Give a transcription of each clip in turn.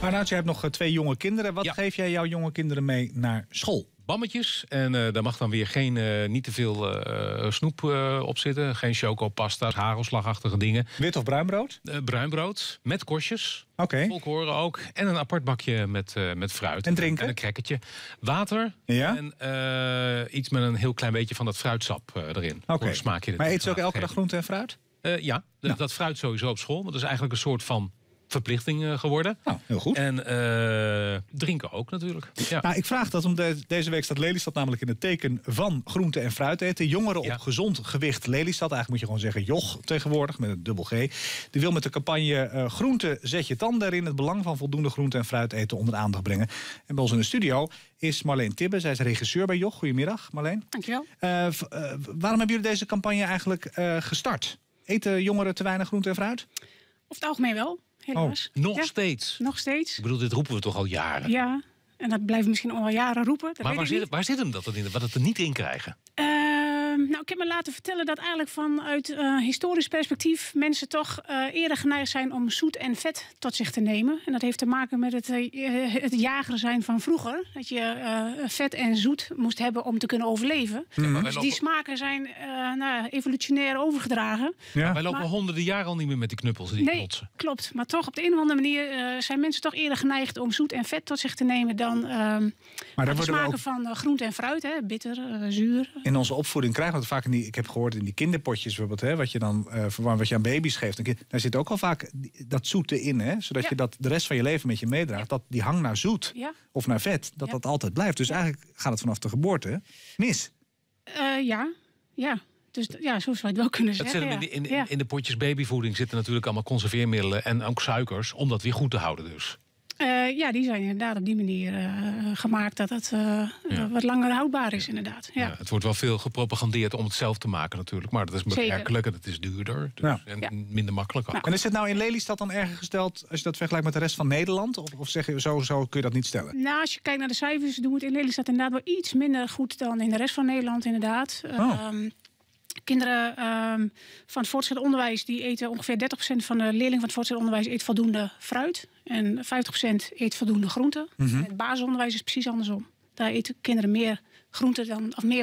Arnoud, je hebt nog twee jonge kinderen. Wat geef jij jouw jonge kinderen mee naar school? Bammetjes. En daar mag dan weer geen, niet te veel snoep op zitten. Geen chocopasta, hagelslagachtige dingen. Wit of bruinbrood? Bruinbrood, met korstjes. Okay. Volkoren ook. En een apart bakje met fruit. En drinken? En een crackertje. Water. Ja? En iets met een heel klein beetje van dat fruitsap erin. Okay. Smaakje. Maar eet ze ook elke dag groente en fruit? Ja, nou. Dat fruit sowieso op school. Dat is eigenlijk een soort van verplichting geworden. Nou, heel goed. En drinken ook natuurlijk. Ja. Nou, ik vraag dat, omdat deze week staat Lelystad namelijk in het teken van groente en fruit eten. Jongeren op gezond gewicht Lelystad, eigenlijk moet je gewoon zeggen joch tegenwoordig, met een dubbel G. Die wil met de campagne groente zet je tanden erin, het belang van voldoende groente en fruit eten onder de aandacht brengen. En bij ons in de studio is Marleen Tibben, zij is regisseur bij joch. Goedemiddag, Marleen. Dankjewel. Waarom hebben jullie deze campagne eigenlijk gestart? Eten jongeren te weinig groente en fruit? Of het algemeen wel. Helaas. Oh, nog steeds? Nog steeds. Ik bedoel, dit roepen we toch al jaren? Ja, en dat blijft misschien al jaren roepen. Maar waar zit hem dat dan in? Wat het er niet in krijgen? Nou, ik heb me laten vertellen dat eigenlijk vanuit historisch perspectief mensen toch eerder geneigd zijn om zoet en vet tot zich te nemen. En dat heeft te maken met het jager zijn van vroeger. Dat je vet en zoet moest hebben om te kunnen overleven. Ja, dus die smaken zijn evolutionair overgedragen. Ja. Maar wij lopen honderden jaren al niet meer met die knuppels die klotsen. Klopt, maar toch op de een of andere manier zijn mensen toch eerder geneigd om zoet en vet tot zich te nemen dan de smaken van groente en fruit, hè, bitter, zuur. In onze opvoeding krijgen we dat vaak. Ik heb gehoord in die kinderpotjes bijvoorbeeld, hè, wat je dan wat je aan baby's geeft. Daar zit ook al vaak dat zoete in, hè, zodat je dat de rest van je leven met je meedraagt. Dat die hang naar zoet of naar vet, dat dat altijd blijft. Dus eigenlijk gaat het vanaf de geboorte mis. Ja. Dus ja, zo zou je het wel kunnen zeggen. In de potjes babyvoeding zitten natuurlijk allemaal conserveermiddelen en ook suikers, om dat weer goed te houden dus. Ja, die zijn inderdaad op die manier gemaakt dat het wat langer houdbaar is inderdaad. Ja. Ja, het wordt wel veel gepropagandeerd om het zelf te maken natuurlijk. Maar dat is beperkelijk en het is duurder. Dus en minder makkelijk ook. En is het nou in Lelystad dan erger gesteld als je dat vergelijkt met de rest van Nederland? Of zeg je, zo kun je dat niet stellen? Nou, als je kijkt naar de cijfers doen we het in Lelystad inderdaad wel iets minder goed dan in de rest van Nederland inderdaad. Kinderen van het voortgezet onderwijs die eten ongeveer 30% van de leerlingen van het voortgezet onderwijs eet voldoende fruit. En 50% eet voldoende groente. En het basisonderwijs is precies andersom. Daar eten kinderen meer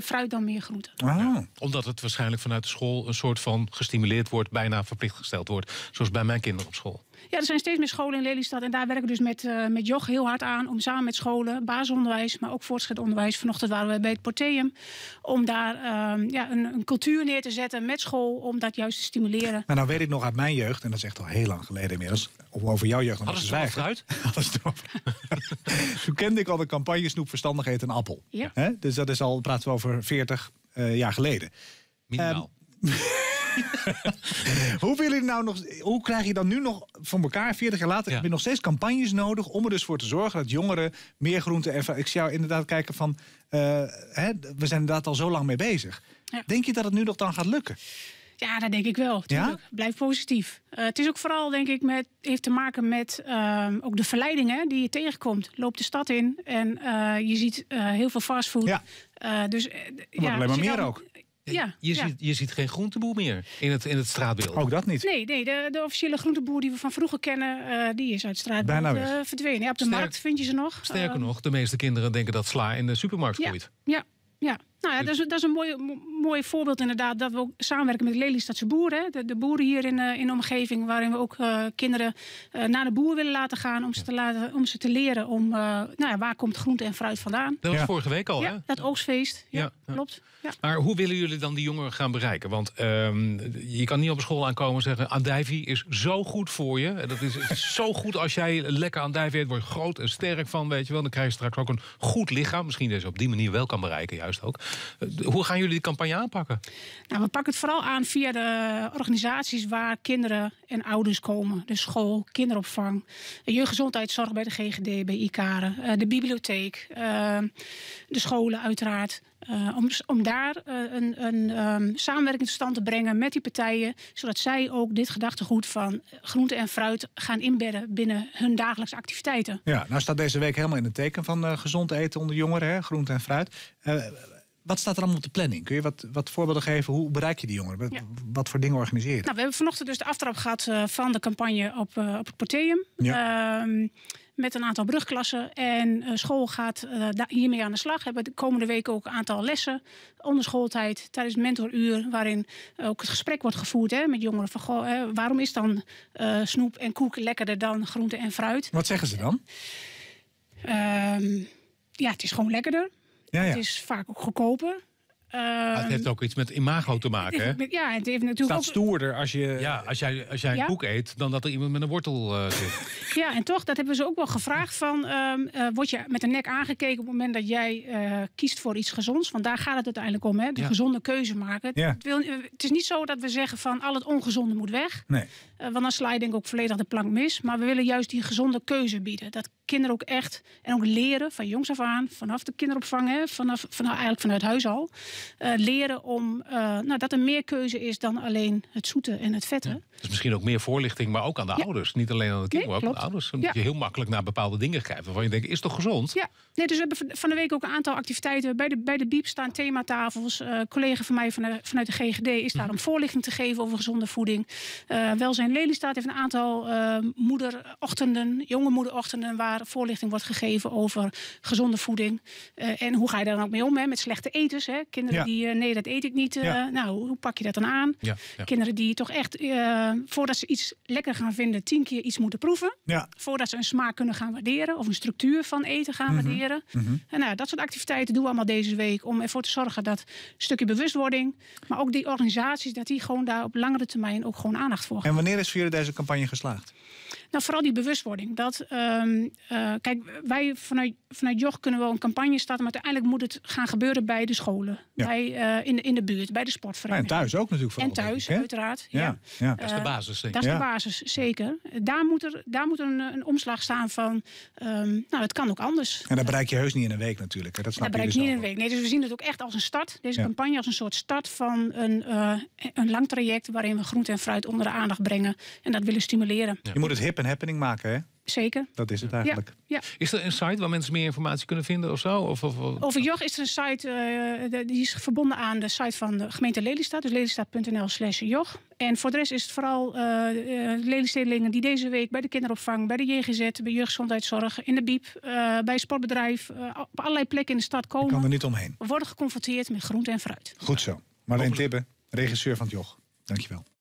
fruit dan meer groente. Ja, omdat het waarschijnlijk vanuit de school een soort van gestimuleerd wordt, bijna verplicht gesteld wordt. Zoals bij mijn kinderen op school. Ja, er zijn steeds meer scholen in Lelystad. En daar werken we dus met joch heel hard aan om samen met scholen, basisonderwijs, maar ook voortgezet onderwijs. Vanochtend waren we bij het Porteum. Om daar een cultuur neer te zetten met school, om dat juist te stimuleren. Nou weet ik nog uit mijn jeugd, en dat is echt al heel lang geleden inmiddels. Of over jouw jeugd. Hadden ze wel fruit? Toen kende ik al de campagne snoep verstandig eet een appel. Ja. He? Dus dat is al, praten we over 40 jaar geleden. Minimaal. Hoe krijg je dan nu nog voor elkaar, 40 jaar later, heb je nog steeds campagnes nodig om er dus voor te zorgen dat jongeren meer groente en fruit. Ik zou inderdaad kijken van, we zijn inderdaad al zo lang mee bezig. Ja. Denk je dat het nu nog dan gaat lukken? Ja, dat denk ik wel. Ja? Blijf positief. Het is ook vooral, denk ik, heeft te maken met ook de verleidingen die je tegenkomt. Loop de stad in en je ziet heel veel fastfood. Ja. Alleen maar meer ook. Ja, je ziet geen groenteboer meer in het straatbeeld. Ook dat niet? Nee de officiële groenteboer die we van vroeger kennen, die is uit het straatbeeld verdwenen. Ja, op de markt vind je ze nog. Sterker nog, de meeste kinderen denken dat sla in de supermarkt groeit. Ja. Nou ja, dat is een mooi voorbeeld inderdaad, dat we ook samenwerken met de Lelystadse boeren. De boeren hier in de omgeving, waarin we ook kinderen naar de boer willen laten gaan om ze te leren om waar komt groente en fruit vandaan. Dat was vorige week al, hè? Ja, dat oogstfeest. Ja. Klopt. Ja. Maar hoe willen jullie dan die jongeren gaan bereiken? Want je kan niet op school aankomen en zeggen, andijvie is zo goed voor je. Dat is zo goed als jij lekker andijvie eet, word je groot en sterk van, weet je wel. Dan krijg je straks ook een goed lichaam. Misschien dat je op die manier wel kan bereiken, juist ook. Hoe gaan jullie die campagne aanpakken? Nou, we pakken het vooral aan via de organisaties waar kinderen en ouders komen. Dus school, kinderopvang, jeugdgezondheidszorg bij de GGD, bij ICARE, de bibliotheek, de scholen uiteraard. Om daar een samenwerking tot stand te brengen met die partijen, zodat zij ook dit gedachtegoed van groente en fruit gaan inbedden binnen hun dagelijkse activiteiten. Ja, nou staat deze week helemaal in het teken van gezond eten onder jongeren, hè? Groente en fruit. Wat staat er allemaal op de planning? Kun je wat voorbeelden geven? Hoe bereik je die jongeren? Ja. Wat voor dingen organiseer je? Nou, we hebben vanochtend dus de aftrap gehad van de campagne op het Porteum. Ja. met een aantal brugklassen. En school gaat hiermee aan de slag. We hebben de komende week ook een aantal lessen onder schooltijd tijdens het mentoruur, waarin ook het gesprek wordt gevoerd met jongeren van goh, waarom is dan snoep en koek lekkerder dan groente en fruit? Wat zeggen ze dan? Ja, het is gewoon lekkerder. Ja, ja. Het is vaak ook goedkoper. Het heeft ook iets met imago te maken. Het heeft, ja, het heeft natuurlijk staat ook stoerder als je als jij een koek eet dan dat er iemand met een wortel zit. Ja, en toch, dat hebben we ze ook wel gevraagd van word je met de nek aangekeken op het moment dat jij kiest voor iets gezonds? Want daar gaat het uiteindelijk om, hè? De gezonde keuze maken. Ja. Het is niet zo dat we zeggen van al het ongezonde moet weg. Nee. Want dan sla je denk ik ook volledig de plank mis. Maar we willen juist die gezonde keuze bieden. Dat kinderen ook echt en ook leren van jongs af aan, vanaf de kinderopvang, hè, eigenlijk vanuit huis al. Leren om dat er meer keuze is dan alleen het zoete en het vette. Ja, dus misschien ook meer voorlichting, maar ook aan de ouders. Niet alleen aan de kinderen, maar ook aan de ouders. Dan moet je heel makkelijk naar bepaalde dingen grijpen waarvan je denkt, is toch gezond? Ja, nee, dus we hebben van de week ook een aantal activiteiten. Bij de BIEB staan thematafels. Een collega van mij vanuit de GGD is daar om voorlichting te geven over gezonde voeding. Welzijn Lelystad heeft een aantal jonge moederochtenden waar voorlichting wordt gegeven over gezonde voeding. En hoe ga je daar dan ook mee om? Hè? Met slechte eters, hè? Kinderen die, nee, dat eet ik niet. Nou, hoe pak je dat dan aan? Ja, ja. Kinderen die toch echt, voordat ze iets lekker gaan vinden, 10 keer iets moeten proeven. Ja. Voordat ze een smaak kunnen gaan waarderen. Of een structuur van eten gaan waarderen. En nou, dat soort activiteiten doen we allemaal deze week. Om ervoor te zorgen dat een stukje bewustwording, maar ook die organisaties, dat die gewoon daar op langere termijn ook gewoon aandacht voor gaan. En wanneer is voor jullie deze campagne geslaagd? Nou, vooral die bewustwording. Dat, kijk, wij vanuit JOG kunnen wel een campagne starten, maar uiteindelijk moet het gaan gebeuren bij de scholen. Ja. Bij, in de buurt, bij de sportvereniging. En thuis ook natuurlijk. Vooral, en thuis, uiteraard. Ja. Dat is de basis, zeker. Dat is de basis, zeker. Daar moet een omslag staan van, nou, het kan ook anders. En dat bereik je heus niet in een week natuurlijk. Hè? Dat snap je dus niet in een week. Nee, dus we zien het ook echt als een start. Deze campagne als een soort start van een lang traject waarin we groente en fruit onder de aandacht brengen. En dat willen stimuleren. Ja. Je moet het hip en happening maken, hè? Zeker. Dat is het eigenlijk. Ja. Is er een site waar mensen meer informatie kunnen vinden of zo? Over JOG is er een site, die is verbonden aan de site van de gemeente Lelystad. Dus lelystad.nl/JOG. En voor de rest is het vooral Lelystedelingen die deze week bij de kinderopvang, bij de JGZ, bij jeugdgezondheidszorg, in de BIEB, bij het sportbedrijf, op allerlei plekken in de stad komen. Ik kan er niet omheen. We worden geconfronteerd met groente en fruit. Goed zo. Marleen Tibben, regisseur van het JOG. Dankjewel.